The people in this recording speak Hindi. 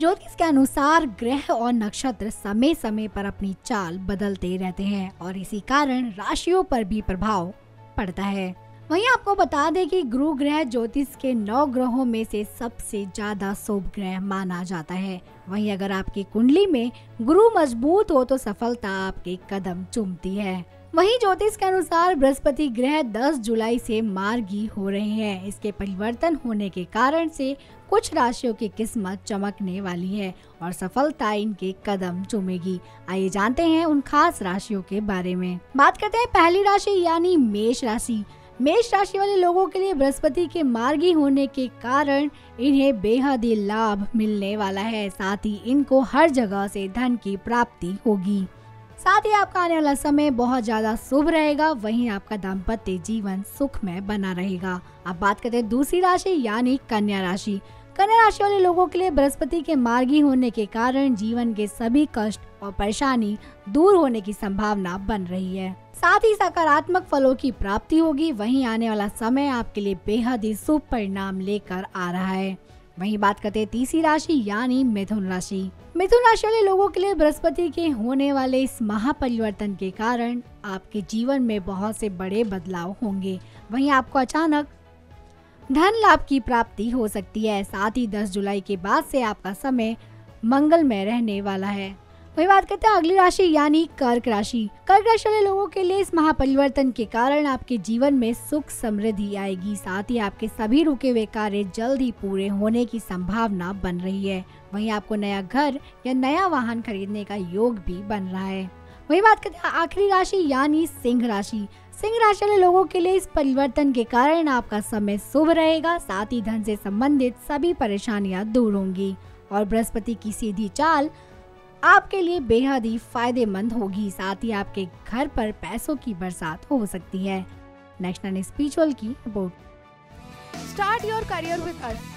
ज्योतिष के अनुसार ग्रह और नक्षत्र समय समय पर अपनी चाल बदलते रहते हैं और इसी कारण राशियों पर भी प्रभाव पड़ता है। वहीं आपको बता दें कि गुरु ग्रह ज्योतिष के 9 ग्रहों में से सबसे ज्यादा शुभ ग्रह माना जाता है। वहीं अगर आपकी कुंडली में गुरु मजबूत हो तो सफलता आपके कदम चूमती है। वहीं ज्योतिष के अनुसार बृहस्पति ग्रह 10 जुलाई से मार्गी हो रहे हैं। इसके परिवर्तन होने के कारण से कुछ राशियों की किस्मत चमकने वाली है और सफलता इनके कदम चूमेगी। आइए जानते हैं उन खास राशियों के बारे में। बात करते हैं पहली राशि यानी मेष राशि। मेष राशि वाले लोगों के लिए बृहस्पति के मार्गी होने के कारण इन्हें बेहद ही लाभ मिलने वाला है। साथ ही इनको हर जगह से धन की प्राप्ति होगी। साथ ही आपका आने वाला समय बहुत ज्यादा शुभ रहेगा। वहीं आपका दाम्पत्य जीवन सुखमय बना रहेगा। अब बात करते हैं दूसरी राशि यानी कन्या राशि। कन्या राशि वाले लोगों के लिए बृहस्पति के मार्गी होने के कारण जीवन के सभी कष्ट और परेशानी दूर होने की संभावना बन रही है। साथ ही सकारात्मक फलों की प्राप्ति होगी। वहीं आने वाला समय आपके लिए बेहद ही शुभ परिणाम लेकर आ रहा है। वहीं बात करते हैं तीसरी राशि यानी मिथुन राशि। मिथुन राशि वाले लोगों के लिए बृहस्पति के होने वाले इस महापरिवर्तन के कारण आपके जीवन में बहुत से बड़े बदलाव होंगे। वहीं आपको अचानक धन लाभ की प्राप्ति हो सकती है। साथ ही 10 जुलाई के बाद से आपका समय मंगलमय रहने वाला है। वही बात करते हैं अगली राशि यानी कर्क राशि। कर्क राशि वाले लोगों के लिए इस महापरिवर्तन के कारण आपके जीवन में सुख समृद्धि आएगी। साथ ही आपके सभी रुके हुए कार्य जल्द ही पूरे होने की संभावना बन रही है। वहीं आपको नया घर या नया वाहन खरीदने का योग भी बन रहा है। वही बात करते हैं आखिरी राशि यानी सिंह राशि। सिंह राशि वाले लोगों के लिए इस परिवर्तन के कारण आपका समय शुभ रहेगा। साथ ही धन से संबंधित सभी परेशानियां दूर होंगी और बृहस्पति की सीधी चाल आपके लिए बेहद ही फायदेमंद होगी। साथ ही आपके घर पर पैसों की बरसात हो सकती है। नेक्स्ट9 स्पिरिचुअल की report. Start your career with us.